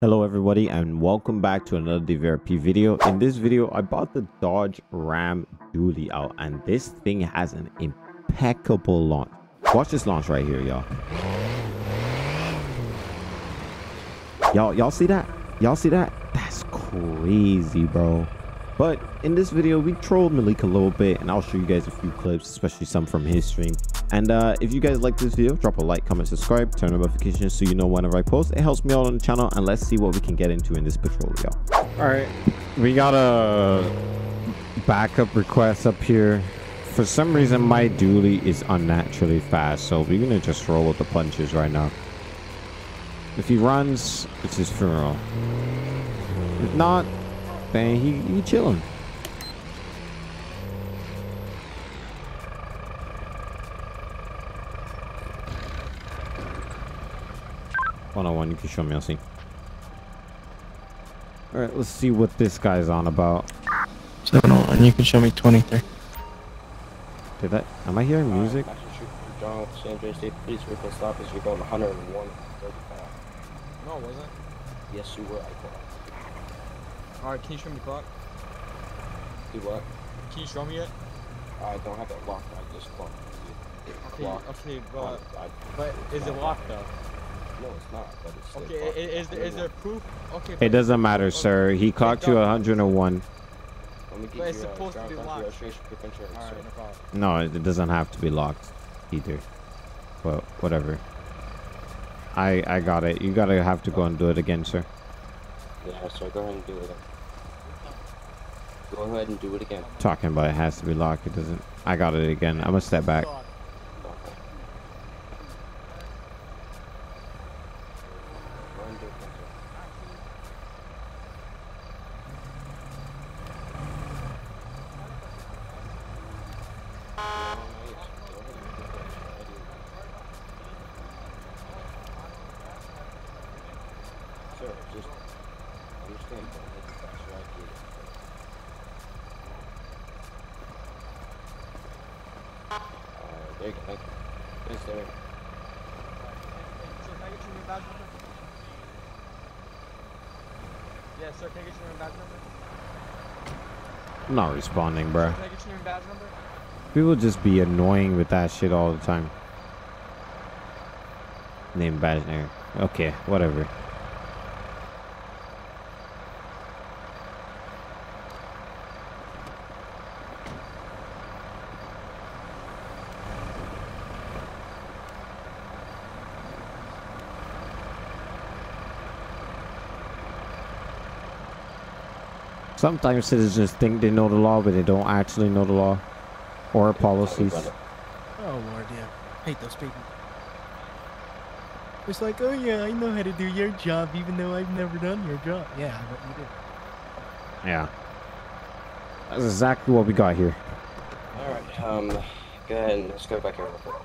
Hello everybody and welcome back to another DVRP video. In this video I bought the Dodge Ram dually out and this thing has an impeccable launch. Watch this launch right here, y'all. Y'all see that? Y'all see that? That's crazy, bro. But in this video we trolled Malik a little bit and I'll show you guys a few clips, especially some from his stream. And if you guys like this video, drop a like, comment, subscribe, turn on notifications so you know whenever I post. It helps me out on the channel, and let's see what we can get into in this patrol, y'all. Alright, we got a backup request up here. For some reason, my dually is unnaturally fast, so we're going to just roll with the punches right now. If he runs, it's his funeral. If not, then he chilling. One-on-one, you can show me, I'll see. Alright, let's see what this guy's on about. 701, you can show me 23. Did that? Am I hearing music? Donald, San Andreas State Police, we're going to stop as you're going 101.35. No, was it? Yes, you were. Alright, can you show me the clock? Do what? Can you show me it? I don't have it locked, I just clocked it. Okay, locked. Okay, but is it locked though? No, it's not, but it's like, okay, is there proof? Okay, it doesn't matter, okay, sir. He clocked you 101. But it's supposed to be locked. No, it doesn't have to be locked either. Well, whatever. I got it. You gotta have to go and do it again, sir. Yeah, sir. Go ahead and do it again. Go ahead and do it again. Talking about it has to be locked. It doesn't. I got it again. I'm gonna step back. There you go, thank you. Thanks, there. Sir, can I get your name badge number? Yeah, sir, can I get your name badge number? Not responding, bro. Sir, can I get your name badge number? People just be annoying with that shit all the time. Name badge number. Okay, whatever. Sometimes citizens think they know the law, but they don't actually know the law or policies. Oh Lord, yeah, I hate those people. It's like, oh yeah, I know how to do your job, even though I've never done your job. Yeah, I bet you did. Yeah, that's exactly what we got here. All right, go ahead and let's go back here real quick.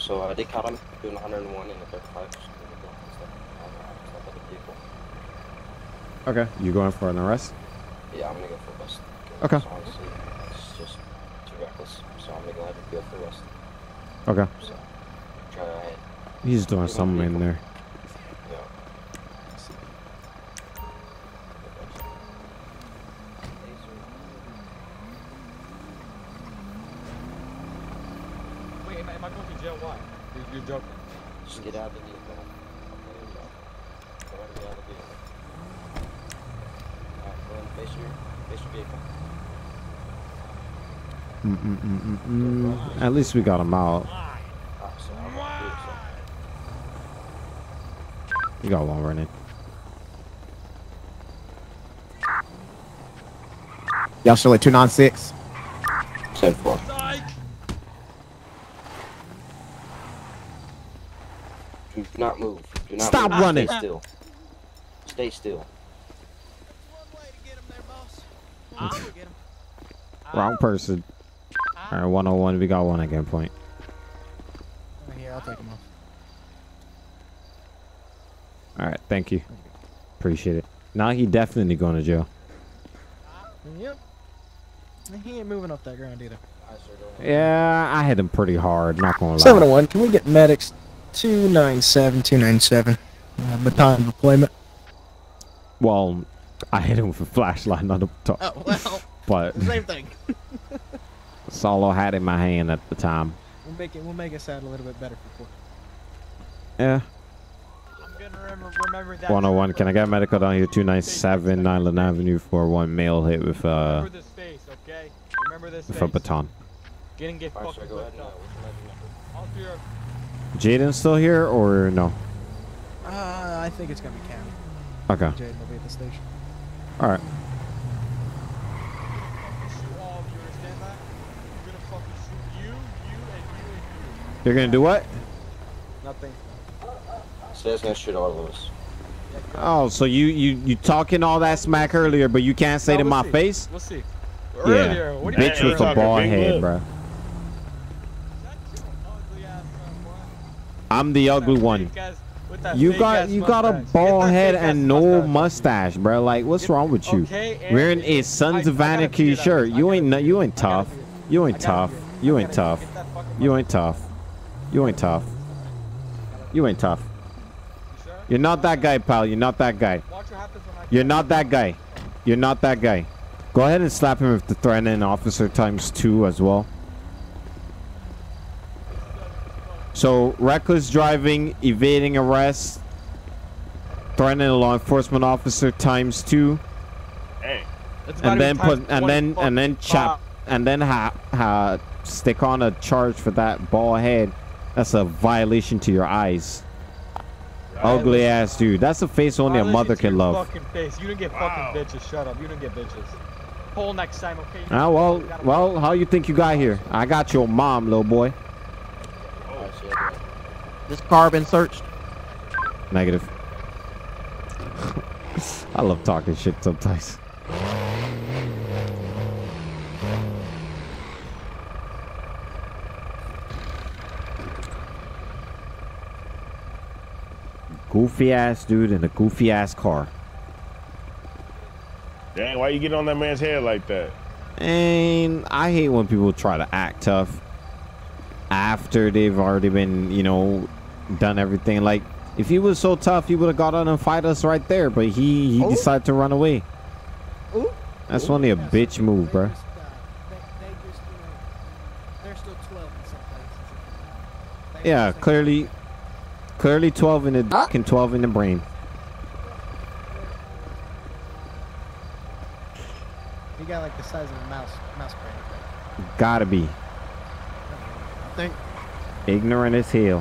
So they caught him doing 101 in the 35. Okay, you going for an arrest? Yeah, I'm gonna go for arrest. Okay. So honestly, it's just too reckless, so I'm gonna go ahead and go for arrest. Okay. So, try it. He's doing something in there. Yeah. Wait, am I going to jail? Why? You're joking. Just get out of the vehicle. Go ahead and get out of the vehicle. Face your vehicle. At least we got him out. You got one running. Y'all still at 296. 74. Do not move. Do not stop move. Running. Stay still. Stay still. Wrong person. Alright, 101, we got one again point. Here, I'll take him off. Alright, thank you. Appreciate it. Now he definitely going to jail. Yep. He ain't moving off that ground either. Yeah, I hit him pretty hard, not gonna lie. 701, can we get medics 297, 297? baton deployment. Well, I hit him with a flashlight, not a baton. Oh, well. But same thing. That's all I had in my hand at the time. We'll make it sound a little bit better for Court. Yeah. I'm gonna remember that. 101. Can I get medical down here? 297 Nylon Avenue 41. Male hit with remember this face, okay? Remember this with face. A baton. Get fucked with a baton. Jaden's still here or no? I think it's gonna be Cam. Okay. Jaden will be at the station. All right. You're gonna do what? Nothing. So that's gonna shoot all of us. Oh, so you talking all that smack earlier, but you can't say to my face? We'll see. Earlier, what do you mean? Bitch with a bald head, bro. I'm the ugly one. You got a bald head and no mustache, bro. Like, what's wrong with you? Wearing a Sons of Anarchy shirt. You ain't tough. You ain't tough. You ain't tough. You ain't tough. You ain't tough. You ain't tough. You're not that guy, pal. You're not that guy. You're not that guy. You're not that guy. Go ahead and slap him with the threatening officer ×2 as well. So reckless driving, evading arrest, threatening a law enforcement officer ×2. Hey. And then put and then chop and then stick on a charge for that bald head. That's a violation to your eyes. Ugly ass dude. That's a face only a mother can love. Face. You don't get fucking bitches. Shut up. You don't get bitches. Pull next time, okay? Ah, well, how you think you got here? I got your mom, little boy. Oh, shit. This car been searched? Negative. I love talking shit sometimes. Goofy ass dude in a goofy ass car. Dang, why you get on that man's head like that? And I hate when people try to act tough after they've already been, you know, done everything. Like, if he was so tough, he would have got on and fight us right there. But he decided to run away. Ooh. That's only a bitch move, bro. They're still 12 in some places. Yeah, clearly. Clearly 12 in the dick and 12 in the brain. He got like the size of a mouse brain. Gotta be. I think. Ignorant as hell.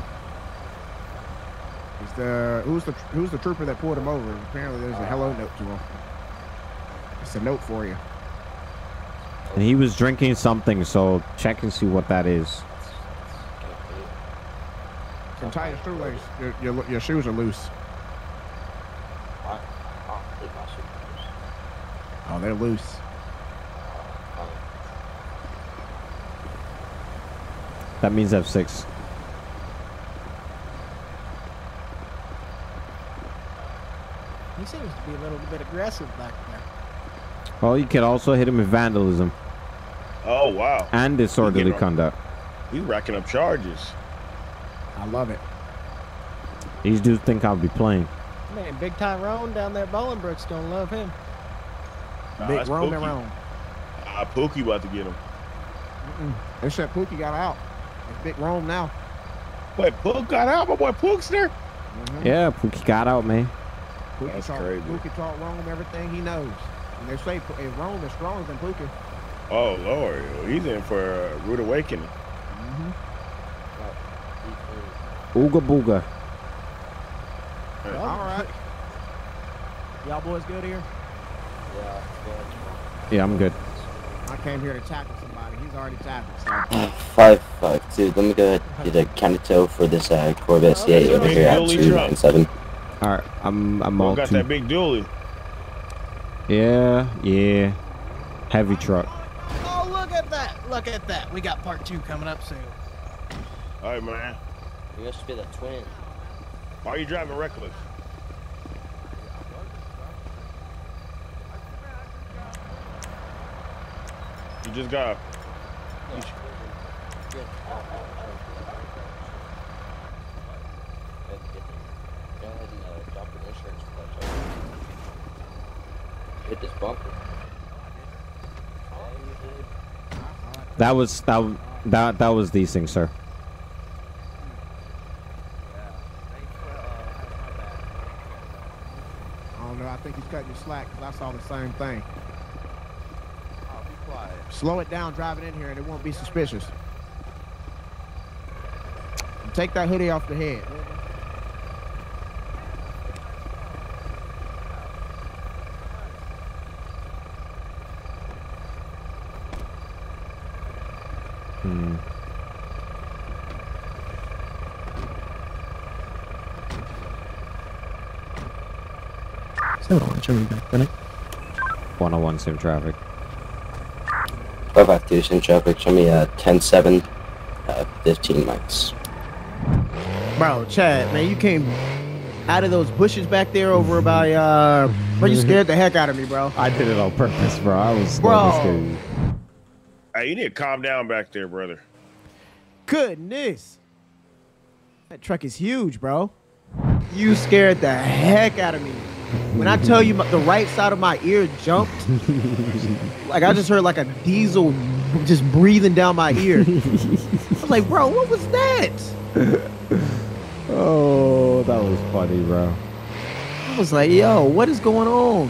Who's the trooper that pulled him over? Apparently there's a hello note to him. It's a note for you. And he was drinking something, so check and see what that is. Tie your shoelace. Your shoes are loose. Oh, they're loose. That means F6. He seems to be a little bit aggressive back there. Well, you could also hit him with vandalism. Oh, wow. And disorderly conduct. He's racking up charges. I love it. These dudes think I'll be playing. Man, Big Tyrone down there at Bolingbrook's gonna love him. Nah, Big Rome and Rome. Ah, Pookie about to get him. They said Pookie got out. It's Big Rome now. Wait, Pookie got out? My boy Pook's there? Yeah, Pookie got out, man. That's crazy. Pookie taught Rome everything he knows. And they say if Rome is stronger than Pookie. Oh, Lord. He's in for a rude awakening. Ooga booga. Well, all right. Y'all boys good here? Yeah, good. Yeah, I'm good. I came here to tackle somebody. He's already tackled somebody. 552. Let me go get a county tow for this Corvette C8 over here at 297. All right, I'm all got two. That big dually. Yeah. Heavy truck. Oh, look at that! Look at that! We got part 2 coming up soon. All right, man. You must be the twin. Why are you driving reckless? You just got... hit this bumper. That was these things, sir. I don't know. I think he's cutting you slack because I saw the same thing. Slow it down driving in here and it won't be suspicious. Take that hoodie off the head. So I'm back then. 101 same traffic. 552 same traffic. Show me 10-7, 15 mics. Bro, Chad, man, you came out of those bushes back there over by, bro, you scared the heck out of me, bro. I did it on purpose, bro. I was scared. Hey, you need to calm down back there, brother. Goodness. That truck is huge, bro. You scared the heck out of me. When I tell you the right side of my ear jumped, like I just heard like a diesel just breathing down my ear. I was like, bro, what was that? Oh, that was funny, bro. I was like, yo, what is going on?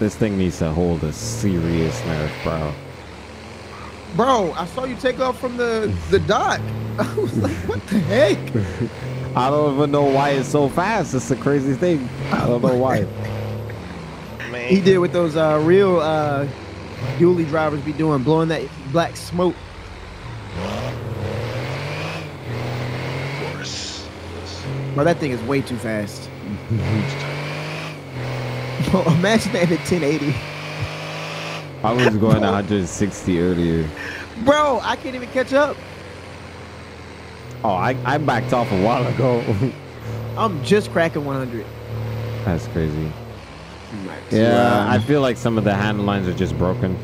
This thing needs to hold a serious nerve, bro. Bro, I saw you take off from the dock. I was like, what the heck? I don't even know why it's so fast. It's the craziest thing. I don't know why. Man. He did what those real dually drivers be doing, blowing that black smoke. Bro, that thing is way too fast. Bro, imagine that at 1080. I was going 160 earlier. Bro, I can't even catch up. Oh, I backed off a while ago. I'm just cracking 100. That's crazy. Yeah, I feel like some of the handle lines are just broken.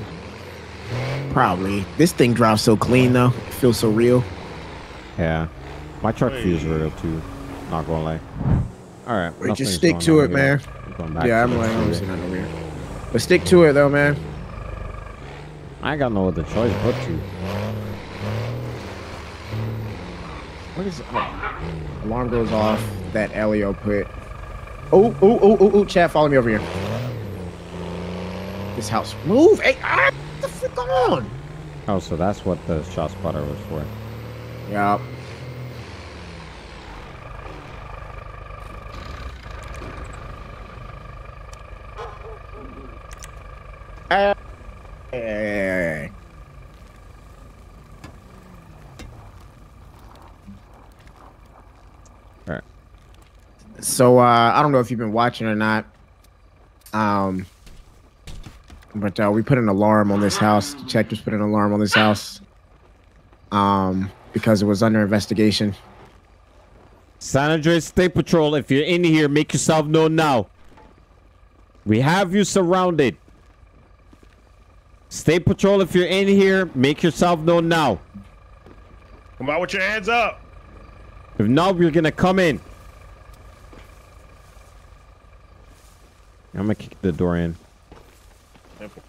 Probably. This thing drives so clean, though. It feels so real. Yeah. My truck feels real, too. Not gonna lie. All right, we just stick to it, man. Yeah, I'm like, obviously not over here. But stick to it, though, man. I ain't got no other choice but to. What is it? Oh. Alarm goes off. That Elio put. Oh, Chad, follow me over here. This house. Move! Hey, what the fuck on? Oh, so that's what the shot spotter was for. Yeah. Hey. All right. So I don't know if you've been watching or not, but we put an alarm on this house. The detectives put an alarm on this house because it was under investigation. San Andreas State Patrol, if you're in here, make yourself known now. We have you surrounded. State Patrol, if you're in here, make yourself known now. Come out with your hands up. If not, we're gonna come in. I'm gonna kick the door in. Simple.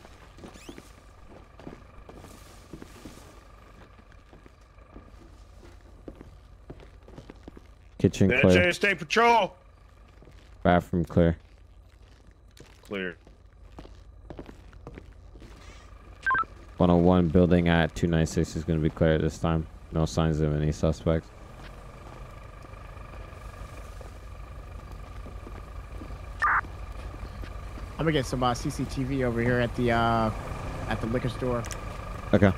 Kitchen clear. State Patrol. Bathroom clear. Clear. 101 building at 296 is going to be clear at this time. No signs of any suspects. I'm gonna get some CCTV over here at the liquor store. Okay.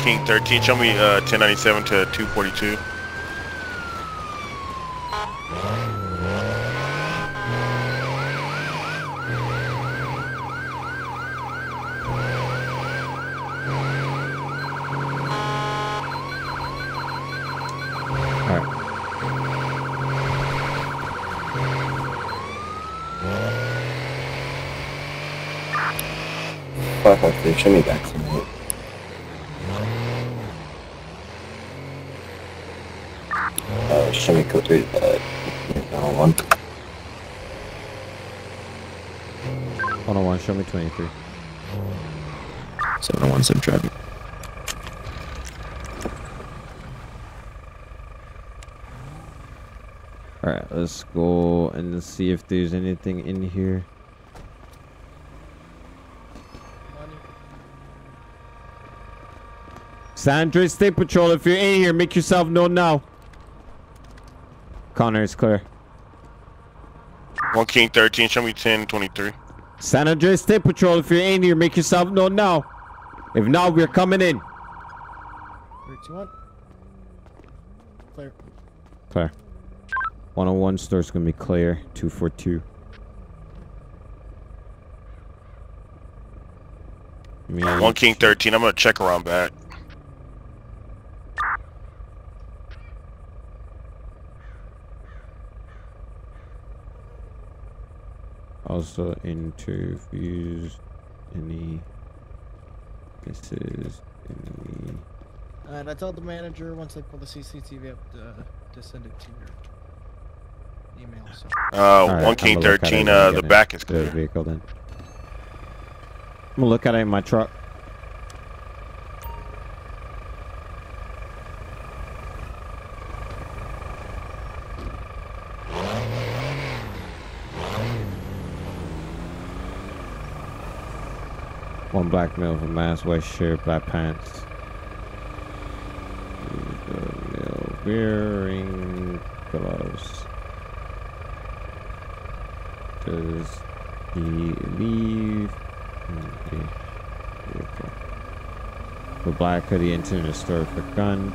King 13, show me 1097 to 242. All right. 543, show me back. Show me code 3, one. 101, show me 23. 701, some traffic. Alright, let's go and see if there's anything in here. San Andreas State Patrol, if you're in here, make yourself known now. Connor is clear. 1 King 13, show me 1023. San Andreas State Patrol, if you're in here, make yourself known now. If not, we're coming in. 321. Clear. Clear. 101 store's gonna be clear. 242. Man. 1 King 13, I'm gonna check around back. Also interviews any cases. And I told the manager once I pull the CCTV up to send it to your email. So. Right, 1K13, the back is clear. Vehicle, then. I'm gonna look at it in my truck. One black male with a mask, white shirt, black pants. Male wearing gloves. Does he leave? Okay. The black hoodie entering the store for gun.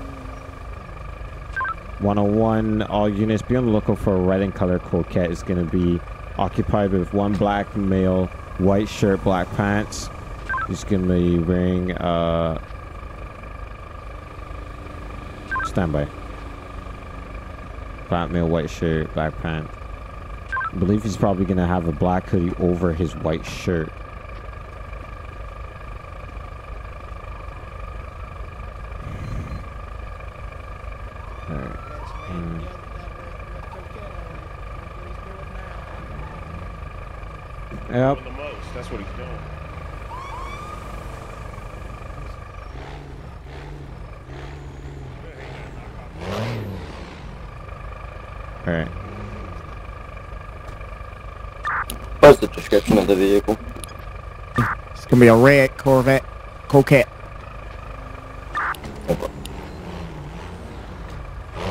101, all units be on the lookout for a red and color Coquette. It's going to be occupied with one black male, white shirt, black pants. He's gonna be wearing standby. Black male, white shirt, black pant. I believe he's probably gonna have a black hoodie over his white shirt. All right. Yep. That's what he's doing. Alright. What's the description of the vehicle? It's gonna be a red Corvette Coquette.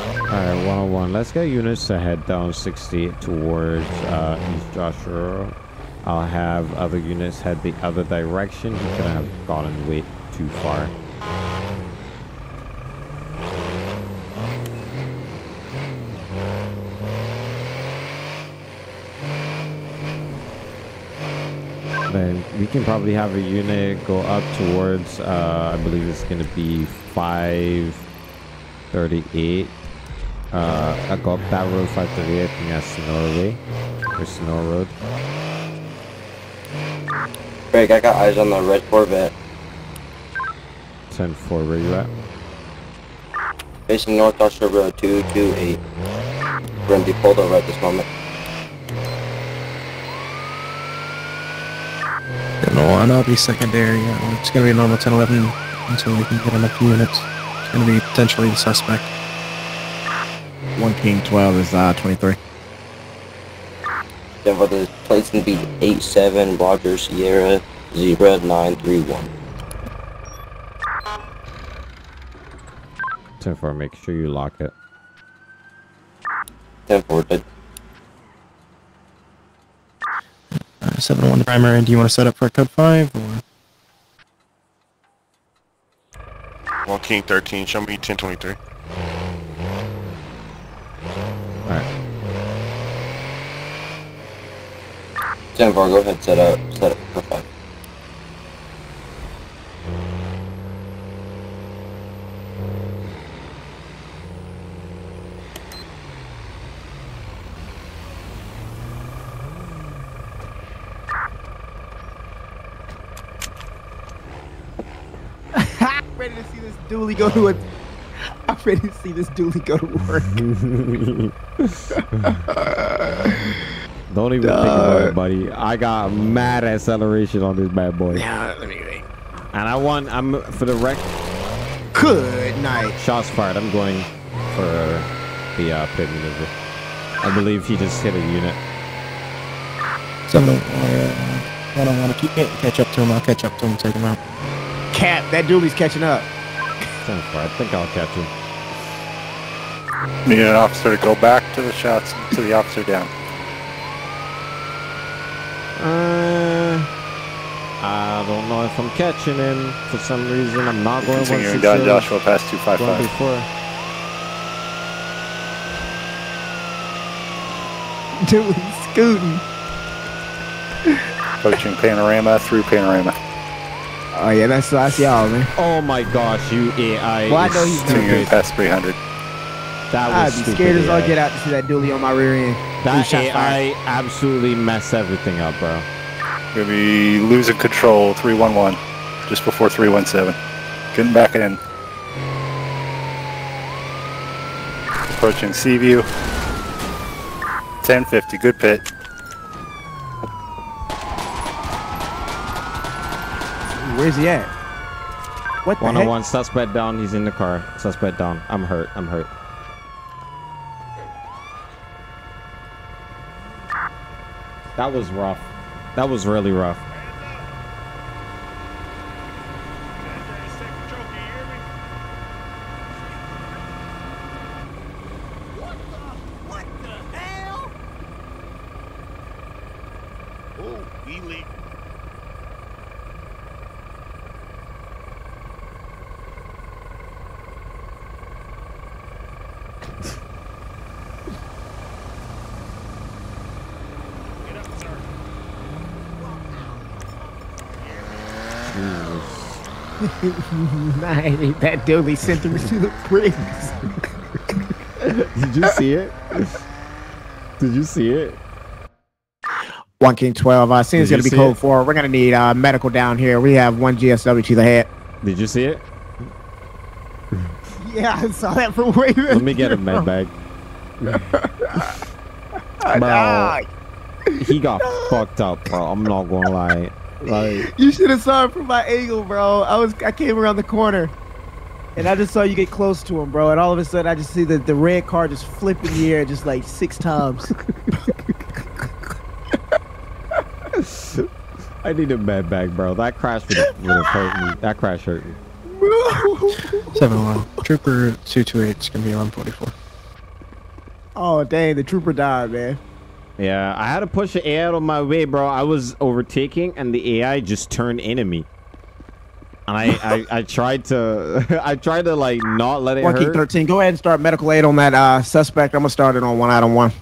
Alright, 101. Let's get units to head down 60 towards East Joshua. I'll have other units head the other direction. He could have gotten way too far. Then we can probably have a unit go up towards, I believe it's going to be 538. I go up that road, 538, I think that's Sonora Way, or Sonora Road. Greg, I got eyes on the red Corvette. 10-4, where you at? Facing north, Archer Road, 228. We're going to be pulled over at this moment. I'll be secondary. Yeah. It's going to be normal 10-11 until we can get enough units. It's going to be potentially the suspect. 1 King 12 is 23. Yeah, well, the plate's going to be 87 Roger Sierra 0931. 10-4, make sure you lock it. 10-4, 7-1 primary, do you want to set up for a code 5 or? 1 King 13, show me 10-23. Alright. 10-4, go ahead and set up for 5. Dually go to I'm ready to see this dually go to work. Don't even think about it, buddy. I got mad acceleration on this bad boy. Yeah, let me think. And I won. I'm for the wreck. Good night. Shots fired. I'm going for the pit maneuver. I believe he just hit a unit. So I don't want to catch up to him. I'll catch up to him and take him out. Cat, that dooley's catching up. I think I'll catch him. Need an officer to go back to the shots to the officer down. I don't know if I'm catching him for some reason. I'm not going. Continuing down Joshua past 255. Doing scooting. Coaching panorama through panorama. Oh yeah, that's y'all, man. Oh my gosh, you AI. Well, I know he's doing past 300. That was I'd be scared as I get out to see that dually on my rear end. That AI absolutely messed everything up, bro. Gonna be losing control 311, just before 317. Getting back in. Approaching Seaview. 1050, good pit. Where's he at? What the 101 heck? Suspect down. He's in the car. Suspect down. I'm hurt. I'm hurt. That was rough. That was really rough. What the hell? Oh, he leaked. That dually sent him to the bricks. Did you see it? Did you see it? 1 King 12. I see it's going to be code 4. We're going to need medical down here. We have one GSW to the head. Did you see it? Yeah, I saw that from way back. Let me get a med bag. Bro, he got fucked up, bro. I'm not going to lie. Like, you should have saw it from my angle, bro. I came around the corner, and I just saw you get close to him, bro. And all of a sudden, I just see the red car just flip in the air just like 6 times. I need a med bag, bro. That crash would have hurt me. That crash hurt me. 7-1. Trooper 228 is gonna be 144. Oh dang, the trooper died, man. Yeah, I had to push the AI out of my way, bro. I was overtaking, and the AI just turned into me. And I tried to, like not let it hurt. 1K13, go ahead and start medical aid on that suspect. I'm gonna start it on 1-1.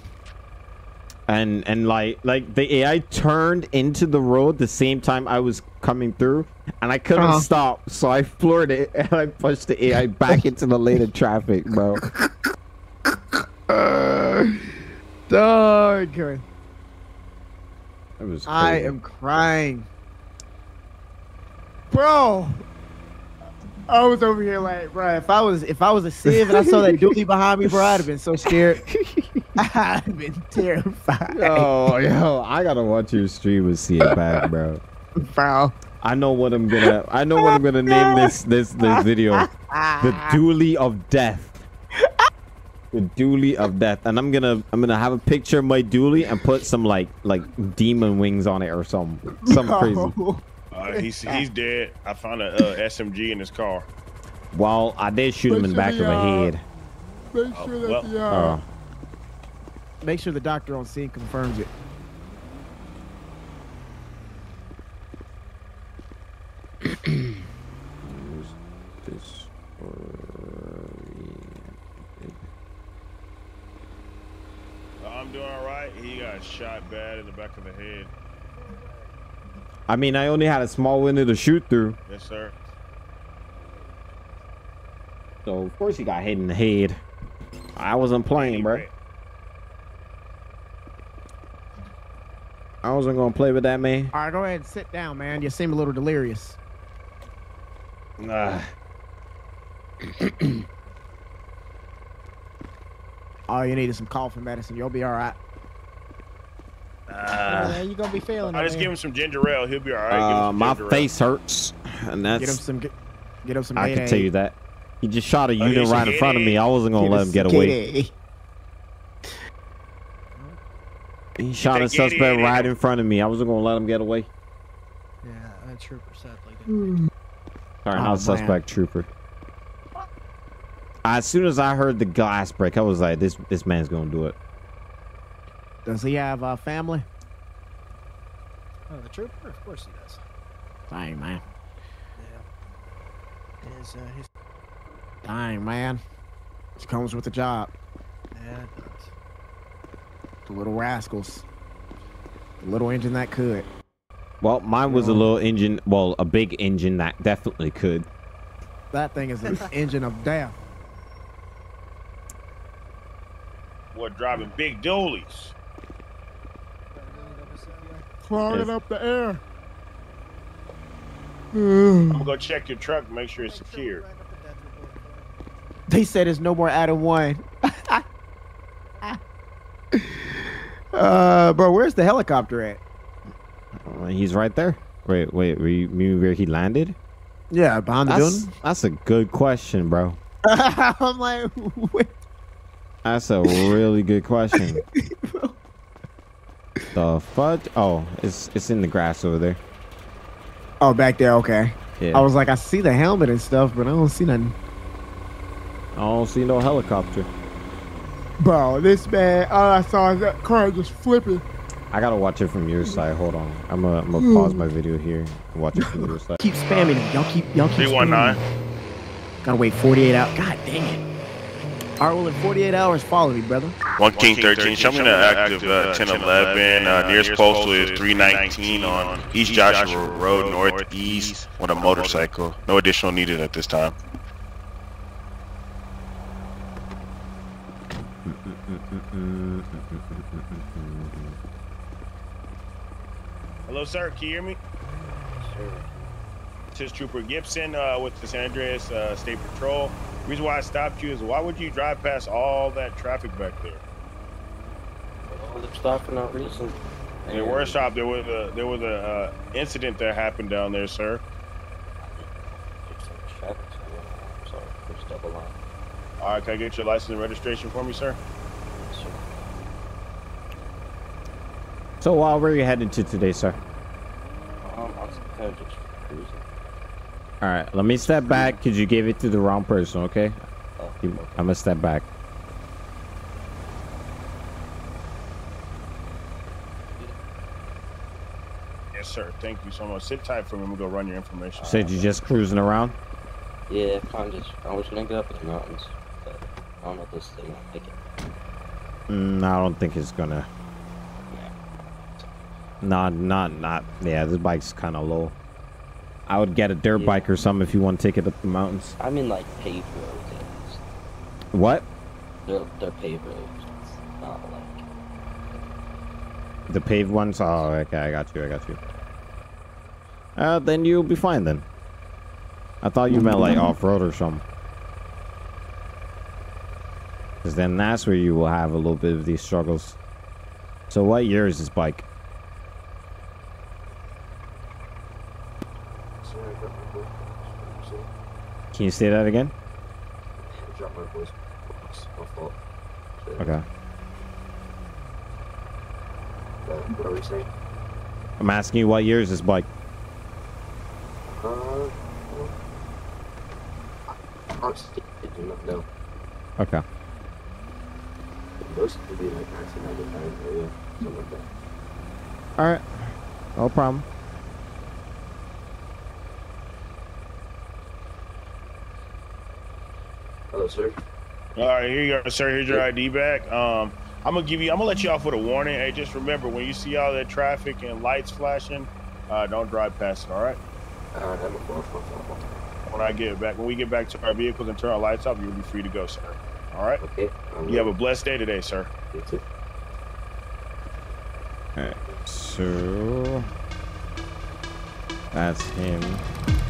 And like the AI turned into the road the same time I was coming through, and I couldn't stop, so I floored it and I pushed the AI back into the lane of traffic, bro. Dog. That was I am crying, bro. I was over here like, bro, if I was a sieve and I saw that dually behind me, bro, I'd have been so scared. I'd been terrified. Oh, yo, I gotta watch your stream and see it back, bro. Bro, I know what I'm gonna. I know what I'm gonna name this video. The dually of death. The dually of death, and I'm gonna have a picture of my dually and put some like demon wings on it or something crazy. He's dead. I found a SMG in his car. Well, I did shoot him in the back of the head. Make sure that the make sure the doctor on scene confirms it. I'm doing all right. He got shot bad in the back of the head. I mean, I only had a small window to shoot through. Yes, sir. So, of course he got hit in the head. I wasn't playing, bro. I wasn't going to play with that, man. All right, go ahead and sit down, man. You seem a little delirious. All you need is some coughing medicine. You'll be all right. Yeah, you're gonna be feeling. I just give him some ginger ale. He'll be all right. My face hurts, and that's. Get him some. Get him some. I can tell you that. He just shot a unit right in front of me. I wasn't gonna let him get away. He shot a suspect right in front of me. I wasn't gonna let him get away. Yeah, that trooper sadly didn't. Sorry, not suspect, trooper. As soon as I heard the glass break, I was like, "This man's gonna do it." Does he have a family? Oh, the trooper? Of course he does. Dang, man. Yeah. His... Dang, man. It comes with the job. Yeah, it does. The little rascals. The little engine that could. Well, mine was a little engine. Well, a big engine that definitely could. That thing is an engine of death. We're driving big dualies. Clogging up the air. I'm gonna go check your truck and make sure it's secure. They said there's no more Adam 1. Bro, where's the helicopter at? He's right there. Wait, you mean where he landed? Yeah, behind the building. That's a good question, bro. I'm like, wait. That's a really good question. The fudge? Oh, it's in the grass over there. Oh, back there. Okay. Yeah. I was like, I see the helmet and stuff, but I don't see nothing. I don't see no helicopter. Bro, this man, all I saw is that car just flipping. I gotta watch it from your side. Hold on. I'm gonna pause my video here and watch it from your side. Keep spamming it. Y'all keep 319. Spamming. Gotta wait 48 hours. God dang it. All right, well, in 48 hours, follow me, brother. 1 King 13, show me the active 1011. Nearest postal is 319 on East Joshua Road, northeast, on a motorcycle. No additional needed at this time. Hello, sir. Can you hear me? Sure. This is Trooper Gibson with the San Andreas State Patrol. The reason why I stopped you is why would you drive past all that traffic back there? Well, they stopped for no reason. They were stopped. There was a incident that happened down there, sir. I'm sorry, first double line. All right, can I get your license and registration for me, sir? Yes, sir. So, where are you headed to today, sir? I'm kind of just cruising. All right, let me step back because you gave it to the wrong person, okay? I'm gonna step back. Yes, sir. Thank you so much. Sit tight for me. I'm gonna go run your information. Said you just cruising around? Yeah, I was gonna go up in the mountains, but I don't know if this thing will make it. I don't think it's gonna. Not. Yeah, this bike's kind of low. I would get a dirt bike or something if you want to take it up the mountains. I mean, like paved roads. What? They're paved roads. Not like the paved ones. Oh, okay. I got you. Then you'll be fine then. I thought you meant like off-road or something. Because then that's where you will have a little bit of these struggles. So what year is this bike? Can you say that again? Okay. What are we saying? I'm asking you what year is this bike? I honestly do not know. Okay. Those could be like accident identified area, something like that. Alright. No problem. Hello, sir. Alright, here you go, sir. Here's your ID back. I'm gonna let you off with a warning. Hey, just remember, when you see all that traffic and lights flashing, don't drive past it, alright? Alright, I'm a When we get back to our vehicles and turn our lights off, you'll be free to go, sir. All right. Okay. You have a blessed day today, sir. You too. All right. So that's him.